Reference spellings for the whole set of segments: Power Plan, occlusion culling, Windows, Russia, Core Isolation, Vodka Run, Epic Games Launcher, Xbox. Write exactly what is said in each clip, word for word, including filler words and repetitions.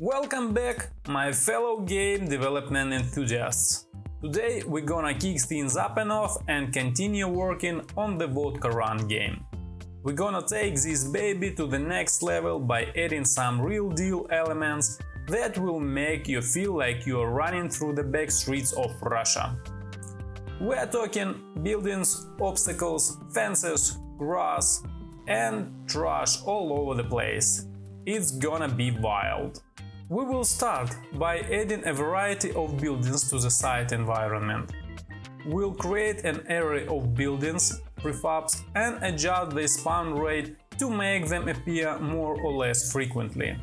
Welcome back, my fellow game development enthusiasts. Today we're gonna kick things up and off and continue working on the Vodka Run game. We're gonna take this baby to the next level by adding some real deal elements that will make you feel like you're running through the back streets of Russia. We're talking buildings, obstacles, fences, grass and trash all over the place. It's gonna be wild. We will start by adding a variety of buildings to the site environment. We'll create an array of buildings, prefabs and adjust the spawn rate to make them appear more or less frequently.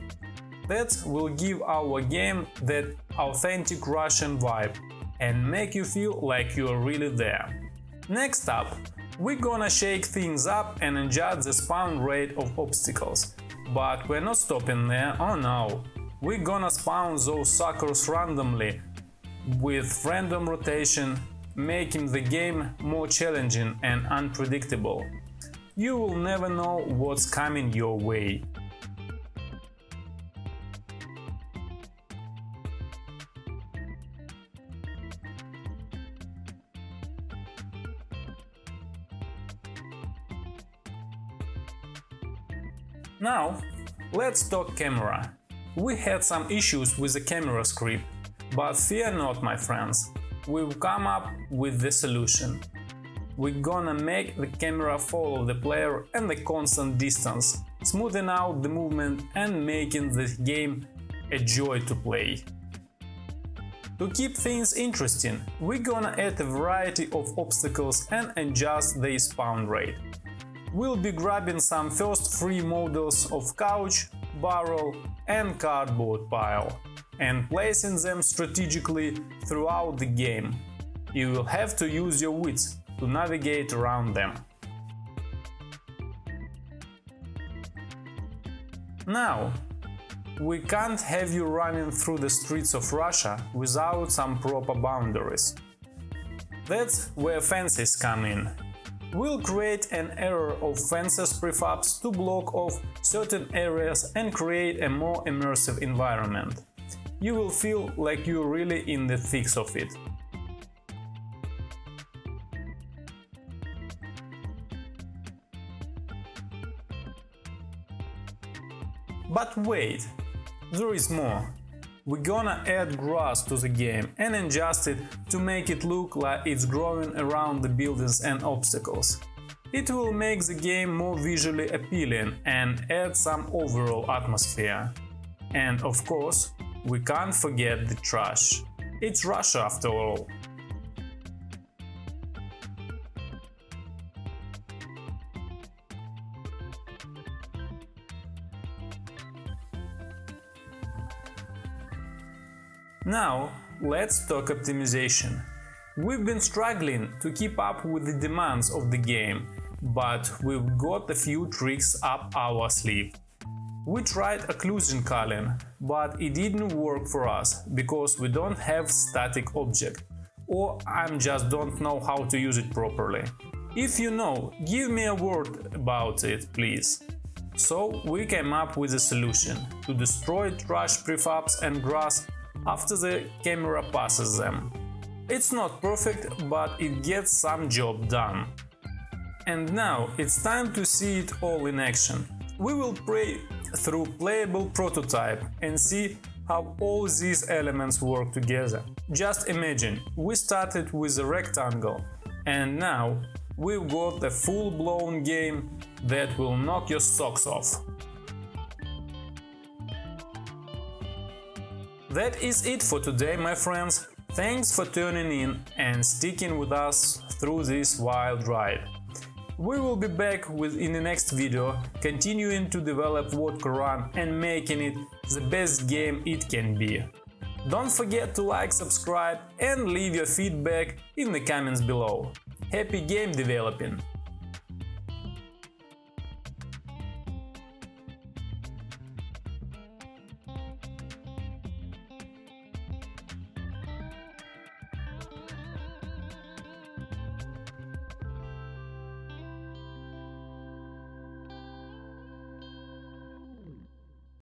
That will give our game that authentic Russian vibe and make you feel like you're really there. Next up, we're gonna shake things up and adjust the spawn rate of obstacles. But we're not stopping there, oh no. We're gonna spawn those suckers randomly, with random rotation, making the game more challenging and unpredictable. You will never know what's coming your way. Now, let's talk camera. We had some issues with the camera script, but fear not, my friends, we've come up with the solution. We're gonna make the camera follow the player and the constant distance, smoothing out the movement and making this game a joy to play. To keep things interesting, we're gonna add a variety of obstacles and adjust their spawn rate. We'll be grabbing some first three models of couch, barrel and cardboard pile and placing them strategically throughout the game. You will have to use your wits to navigate around them. Now, we can't have you running through the streets of Russia without some proper boundaries. That's where fences come in. We'll create an array of fences prefabs to block off certain areas and create a more immersive environment. You will feel like you're really in the thick of it. But wait, there is more. We're gonna add grass to the game and adjust it to make it look like it's growing around the buildings and obstacles. It will make the game more visually appealing and add some overall atmosphere. And of course, we can't forget the trash. It's Russia after all. Now, let's talk optimization. We've been struggling to keep up with the demands of the game, but we've got a few tricks up our sleeve. We tried occlusion culling, but it didn't work for us because we don't have static object, or I just don't know how to use it properly. If you know, give me a word about it, please. So we came up with a solution to destroy trash prefabs and grass after the camera passes them. It's not perfect, but it gets some job done. And now it's time to see it all in action. We will play through playable prototype and see how all these elements work together. Just imagine, we started with a rectangle and now we've got a full-blown game that will knock your socks off. That is it for today, my friends. Thanks for tuning in and sticking with us through this wild ride. We will be back within the next video, continuing to develop Vodka Run and making it the best game it can be. Don't forget to like, subscribe and leave your feedback in the comments below. Happy game developing!